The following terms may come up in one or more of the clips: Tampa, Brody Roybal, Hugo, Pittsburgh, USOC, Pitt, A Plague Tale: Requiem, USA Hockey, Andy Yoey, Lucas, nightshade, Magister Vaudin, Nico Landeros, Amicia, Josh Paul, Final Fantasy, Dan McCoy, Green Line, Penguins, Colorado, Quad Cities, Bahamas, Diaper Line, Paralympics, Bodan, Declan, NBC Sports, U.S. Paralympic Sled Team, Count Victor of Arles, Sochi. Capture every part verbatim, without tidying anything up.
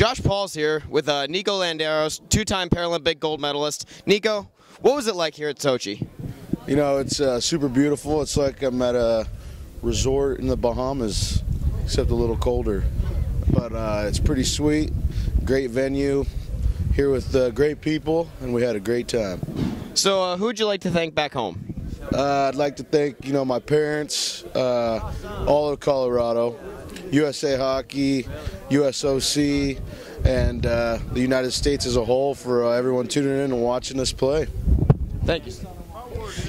Josh Paul's here with uh, Nico Landeros, two-time Paralympic gold medalist. Nico, what was it like here at Sochi? You know, it's uh, super beautiful. It's like I'm at a resort in the Bahamas, except a little colder. But uh, it's pretty sweet, great venue, here with uh, great people, and we had a great time. So uh, who would you like to thank back home? Uh, I'd like to thank, you know, my parents, uh, all of Colorado, U S A Hockey, U S O C, and uh, the United States as a whole for uh, everyone tuning in and watching us play. Thank you.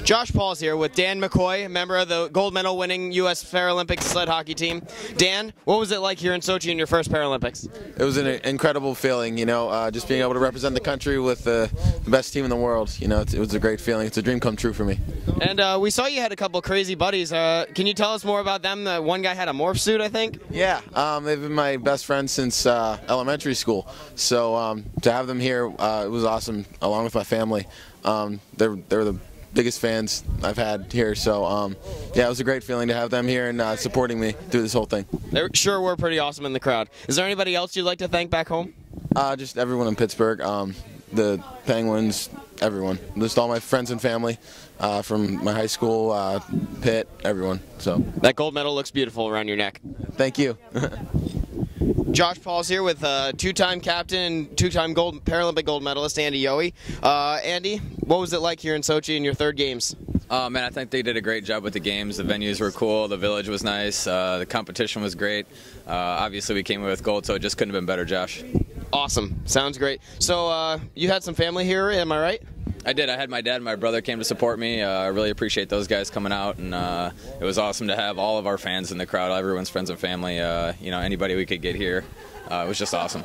Josh Paul's here with Dan McCoy, a member of the gold medal winning U S Paralympic sled hockey team. Dan, what was it like here in Sochi in your first Paralympics? It was an incredible feeling, you know, uh, just being able to represent the country with uh, the best team in the world. You know, it was a great feeling. It's a dream come true for me. And uh, we saw you had a couple crazy buddies. Uh, can you tell us more about them? The one guy had a morph suit, I think? Yeah, um, they've been my best friends since uh, elementary school. So um, to have them here, uh, it was awesome, along with my family. Um, they're, they're the biggest fans I've had here, so um, yeah, it was a great feeling to have them here and uh, supporting me through this whole thing. They sure were pretty awesome in the crowd. Is there anybody else you'd like to thank back home? Uh, just everyone in Pittsburgh, um, the Penguins, everyone. Just all my friends and family uh, from my high school, uh, Pitt, everyone. So that gold medal looks beautiful around your neck. Thank you. Josh Paul's here with uh, two-time captain, two-time gold Paralympic gold medalist Andy Yoey. Uh, Andy, what was it like here in Sochi in your third games? Uh, man, I think they did a great job with the games. The venues were cool. The village was nice. Uh, the competition was great. Uh, obviously, we came away with gold, so it just couldn't have been better, Josh. Awesome. Sounds great. So uh, you had some family here, am I right? I did. I had my dad and my brother came to support me. Uh, I really appreciate those guys coming out, and uh, it was awesome to have all of our fans in the crowd, everyone's friends and family, uh, you know, anybody we could get here. Uh, it was just awesome.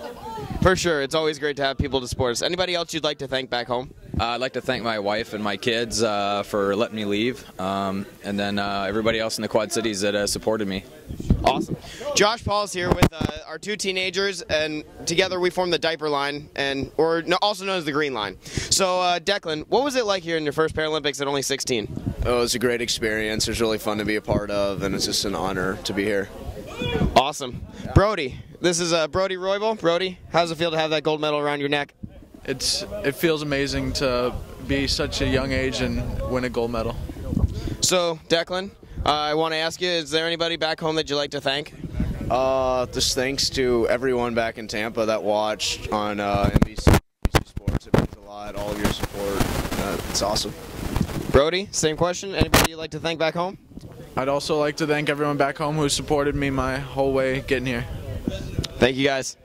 For sure. It's always great to have people to support us. Anybody else you'd like to thank back home? Uh, I'd like to thank my wife and my kids uh, for letting me leave, um, and then uh, everybody else in the Quad Cities that uh, supported me. Awesome. Josh Paul's here with uh, our two teenagers, and together we formed the Diaper Line, and or no, also known as the Green Line. So, uh, Declan, what was it like here in your first Paralympics at only sixteen? Oh, it was a great experience. It was really fun to be a part of, and it's just an honor to be here. Awesome. Brody, this is uh, Brody Roybal. Brody, how's it feel to have that gold medal around your neck? It's it feels amazing to be such a young age and win a gold medal. So, Declan, Uh, I want to ask you, is there anybody back home that you'd like to thank? Uh, just thanks to everyone back in Tampa that watched on uh, N B C Sports. It means a lot, all of your support. Uh, it's awesome. Brody, same question. Anybody you'd like to thank back home? I'd also like to thank everyone back home who supported me my whole way getting here. Thank you, guys.